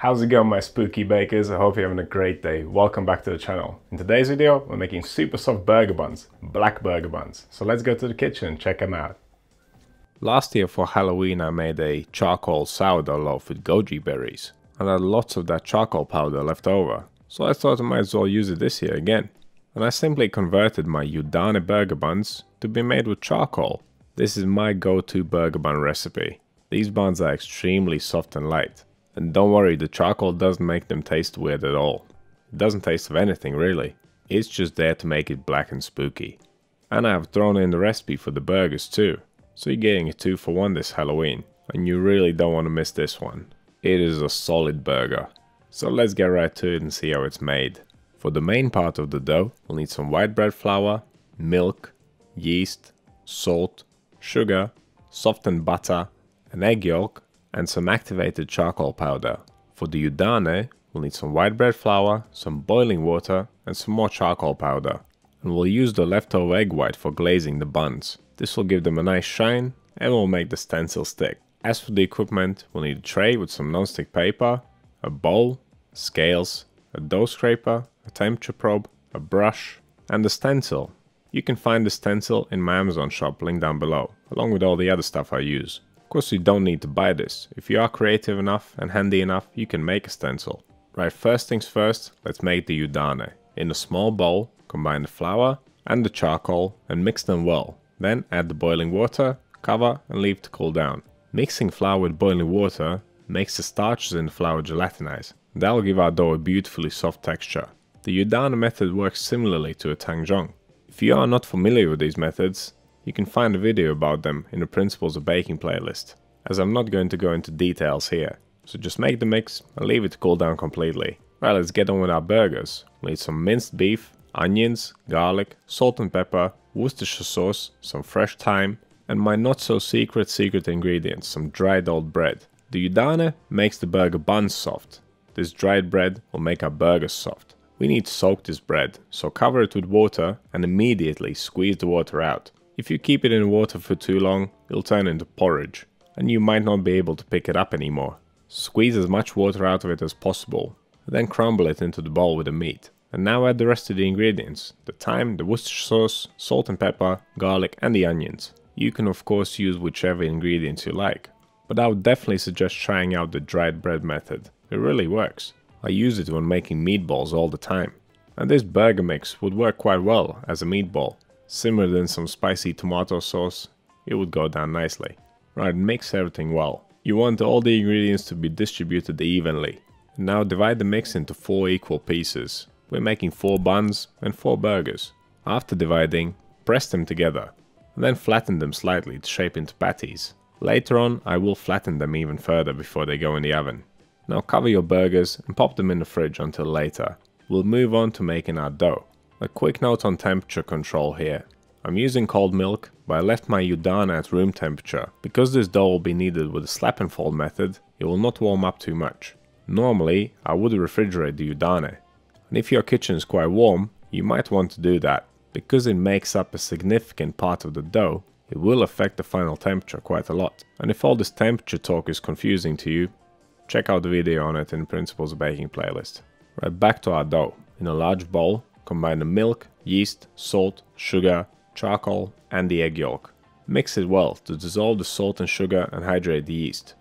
How's it going, my spooky bakers? I hope you're having a great day. Welcome back to the channel. In today's video, we're making super soft burger buns, black burger buns. So let's go to the kitchen and check them out. Last year for Halloween, I made a charcoal sourdough loaf with goji berries, and I had lots of that charcoal powder left over. So I thought I might as well use it this year again. And I simply converted my Yudane burger buns to be made with charcoal. This is my go-to burger bun recipe. These buns are extremely soft and light. And don't worry, the charcoal doesn't make them taste weird at all. It doesn't taste of anything really. It's just there to make it black and spooky. And I have thrown in the recipe for the burgers too. So you're getting a 2-for-1 this Halloween. And you really don't want to miss this one. It is a solid burger. So let's get right to it and see how it's made. For the main part of the dough, we'll need some white bread flour, milk, yeast, salt, sugar, softened butter, an egg yolk, and some activated charcoal powder. For the Yudane, we'll need some white bread flour, some boiling water, and some more charcoal powder. And we'll use the leftover egg white for glazing the buns. This will give them a nice shine and will make the stencil stick. As for the equipment, we'll need a tray with some non-stick paper, a bowl, scales, a dough scraper, a temperature probe, a brush, and a stencil. You can find the stencil in my Amazon shop, link down below, along with all the other stuff I use. Of course, you don't need to buy this. If you are creative enough and handy enough, you can make a stencil. Right, first things first, let's make the Yudane. In a small bowl, combine the flour and the charcoal and mix them well. Then add the boiling water, cover and leave to cool down. Mixing flour with boiling water makes the starches in the flour gelatinize. That will give our dough a beautifully soft texture. The Yudane method works similarly to a tangzhong. If you are not familiar with these methods, you can find a video about them in the Principles of Baking playlist, as I'm not going to go into details here. So just make the mix and leave it to cool down completely. Right, let's get on with our burgers. We'll need some minced beef, onions, garlic, salt and pepper, Worcestershire sauce, some fresh thyme, and my not so secret ingredients, some dried old bread. The Yudane makes the burger buns soft. This dried bread will make our burgers soft. We need to soak this bread, so cover it with water and immediately squeeze the water out. If you keep it in water for too long, it'll turn into porridge, and you might not be able to pick it up anymore. Squeeze as much water out of it as possible, then crumble it into the bowl with the meat. And now add the rest of the ingredients, the thyme, the Worcestershire sauce, salt and pepper, garlic and the onions. You can of course use whichever ingredients you like, but I would definitely suggest trying out the dried bread method. It really works. I use it when making meatballs all the time. And this burger mix would work quite well as a meatball. Simmered in some spicy tomato sauce, it would go down nicely. Right, mix everything well. You want all the ingredients to be distributed evenly. Now divide the mix into 4 equal pieces. We're making 4 buns and 4 burgers. After dividing, press them together, and then flatten them slightly to shape into patties. Later on, I will flatten them even further before they go in the oven. Now cover your burgers and pop them in the fridge until later. We'll move on to making our dough. A quick note on temperature control here. I'm using cold milk, but I left my Yudane at room temperature. Because this dough will be kneaded with a slap and fold method, it will not warm up too much. Normally, I would refrigerate the Yudane. And if your kitchen is quite warm, you might want to do that. Because it makes up a significant part of the dough, it will affect the final temperature quite a lot. And if all this temperature talk is confusing to you, check out the video on it in the Principles of Baking playlist. Right, back to our dough. In a large bowl, combine the milk, yeast, salt, sugar, charcoal and the egg yolk. Mix it well to dissolve the salt and sugar and hydrate the yeast.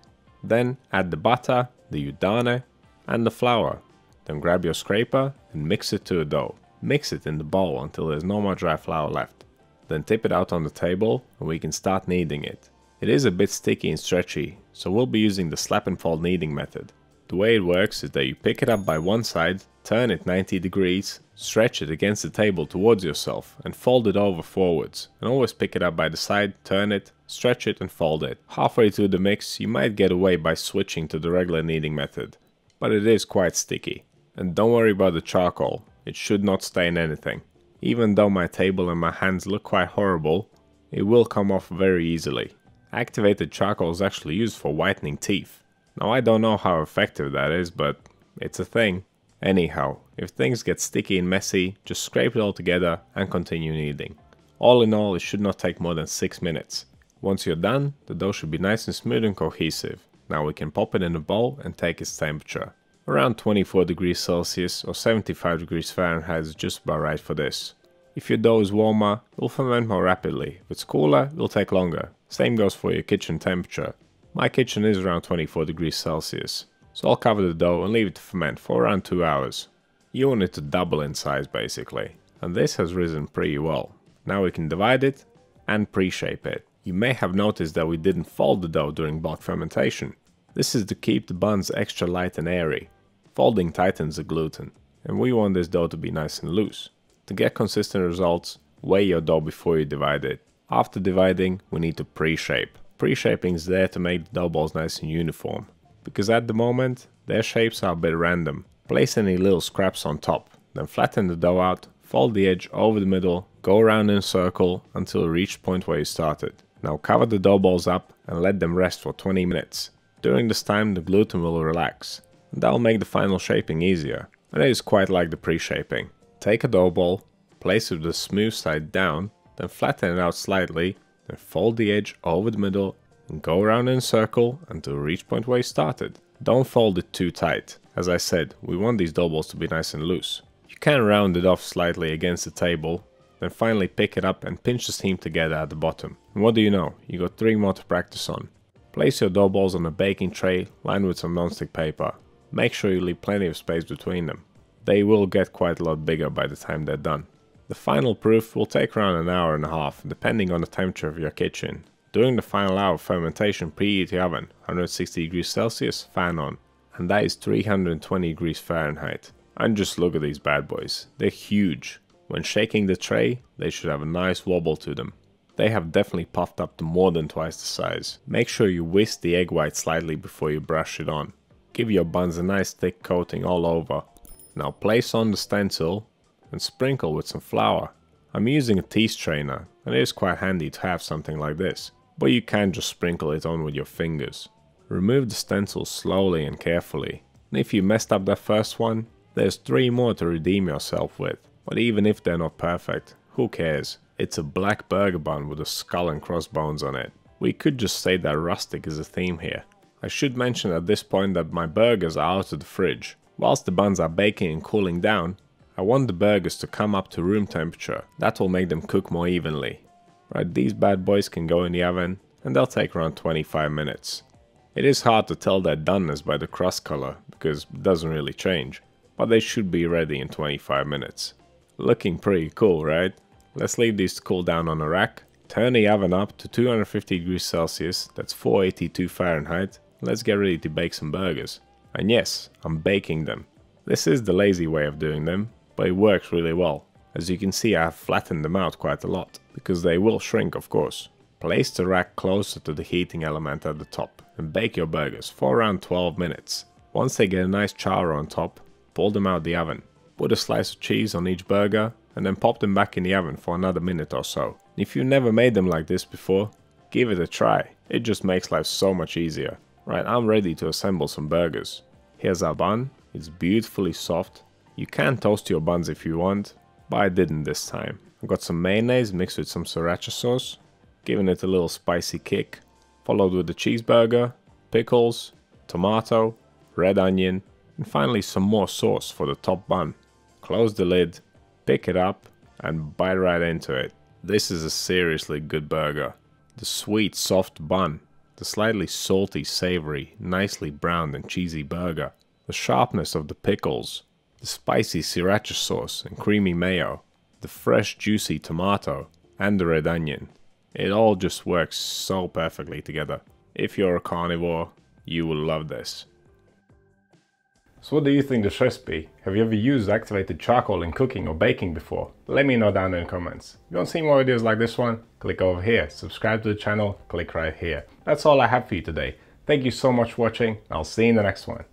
Then add the butter, the Yudane and the flour. Then grab your scraper and mix it to a dough. Mix it in the bowl until there's no more dry flour left. Then tip it out on the table and we can start kneading it. It is a bit sticky and stretchy, so we'll be using the slap and fold kneading method. The way it works is that you pick it up by one side, turn it 90 degrees, stretch it against the table towards yourself and fold it over forwards, and always pick it up by the side, turn it, stretch it and fold it. Halfway through the mix you might get away by switching to the regular kneading method, but it is quite sticky. And don't worry about the charcoal, it should not stain anything. Even though my table and my hands look quite horrible, it will come off very easily. Activated charcoal is actually used for whitening teeth. Now I don't know how effective that is, but it's a thing. Anyhow, if things get sticky and messy, just scrape it all together and continue kneading. All in all, it should not take more than 6 minutes. Once you're done, the dough should be nice and smooth and cohesive. Now we can pop it in a bowl and take its temperature. Around 24 degrees Celsius or 75 degrees Fahrenheit is just about right for this. If your dough is warmer, it will ferment more rapidly. If it's cooler, it will take longer. Same goes for your kitchen temperature. My kitchen is around 24 degrees Celsius, so I'll cover the dough and leave it to ferment for around 2 hours. You want it to double in size basically, and this has risen pretty well. Now we can divide it and pre-shape it. You may have noticed that we didn't fold the dough during bulk fermentation. This is to keep the buns extra light and airy. Folding tightens the gluten, and we want this dough to be nice and loose. To get consistent results, weigh your dough before you divide it. After dividing, we need to pre-shape. Pre-shaping is there to make the dough balls nice and uniform, because at the moment, their shapes are a bit random. Place any little scraps on top, then flatten the dough out, fold the edge over the middle, go around in a circle until you reach the point where you started. Now cover the dough balls up and let them rest for 20 minutes. During this time, the gluten will relax, and that will make the final shaping easier, and it is quite like the pre-shaping. Take a dough ball, place it with the smooth side down, then flatten it out slightly, then fold the edge over the middle and go around in a circle until you reach the point where you started. Don't fold it too tight. As I said, we want these dough balls to be nice and loose. You can round it off slightly against the table, then finally pick it up and pinch the seam together at the bottom. And what do you know, you got 3 more to practice on. Place your dough balls on a baking tray lined with some non-stick paper. Make sure you leave plenty of space between them. They will get quite a lot bigger by the time they're done. The final proof will take around an hour and a half, depending on the temperature of your kitchen. During the final hour of fermentation, preheat your oven, 160 degrees Celsius, fan on, and that is 320 degrees Fahrenheit. And just look at these bad boys, they're huge. When shaking the tray, they should have a nice wobble to them. They have definitely puffed up to more than twice the size. Make sure you whisk the egg white slightly before you brush it on. Give your buns a nice thick coating all over. Now place on the stencil and sprinkle with some flour. I'm using a tea strainer, and it is quite handy to have something like this, but you can just sprinkle it on with your fingers. Remove the stencil slowly and carefully, and if you messed up that first one, there's 3 more to redeem yourself with. But even if they're not perfect, who cares? It's a black burger bun with a skull and crossbones on it. We could just say that rustic is a theme here. I should mention at this point that my burgers are out of the fridge. Whilst the buns are baking and cooling down, I want the burgers to come up to room temperature. That will make them cook more evenly. Right, these bad boys can go in the oven, and they'll take around 25 minutes. It is hard to tell their doneness by the crust color, because it doesn't really change, but they should be ready in 25 minutes. Looking pretty cool, right? Let's leave these to cool down on a rack. Turn the oven up to 250 degrees Celsius, that's 482 Fahrenheit. Let's get ready to bake some burgers. And yes, I'm baking them. This is the lazy way of doing them, but it works really well. As you can see, I have flattened them out quite a lot, because they will shrink of course. Place the rack closer to the heating element at the top and bake your burgers for around 12 minutes. Once they get a nice char on top, pull them out the oven. Put a slice of cheese on each burger and then pop them back in the oven for another minute or so. If you've never made them like this before, give it a try. It just makes life so much easier. Right, I'm ready to assemble some burgers. Here's our bun, it's beautifully soft. You can toast your buns if you want, but I didn't this time. I've got some mayonnaise mixed with some sriracha sauce, giving it a little spicy kick, followed with the cheeseburger, pickles, tomato, red onion, and finally some more sauce for the top bun. Close the lid, pick it up, and bite right into it. This is a seriously good burger. The sweet, soft bun. The slightly salty, savory, nicely browned and cheesy burger, the sharpness of the pickles, the spicy sriracha sauce and creamy mayo, the fresh juicy tomato and the red onion. It all just works so perfectly together. If you're a carnivore, you will love this. So what do you think this recipe? Have you ever used activated charcoal in cooking or baking before? Let me know down in the comments. If you want to see more videos like this one, click over here. Subscribe to the channel, click right here. That's all I have for you today. Thank you so much for watching, and I'll see you in the next one.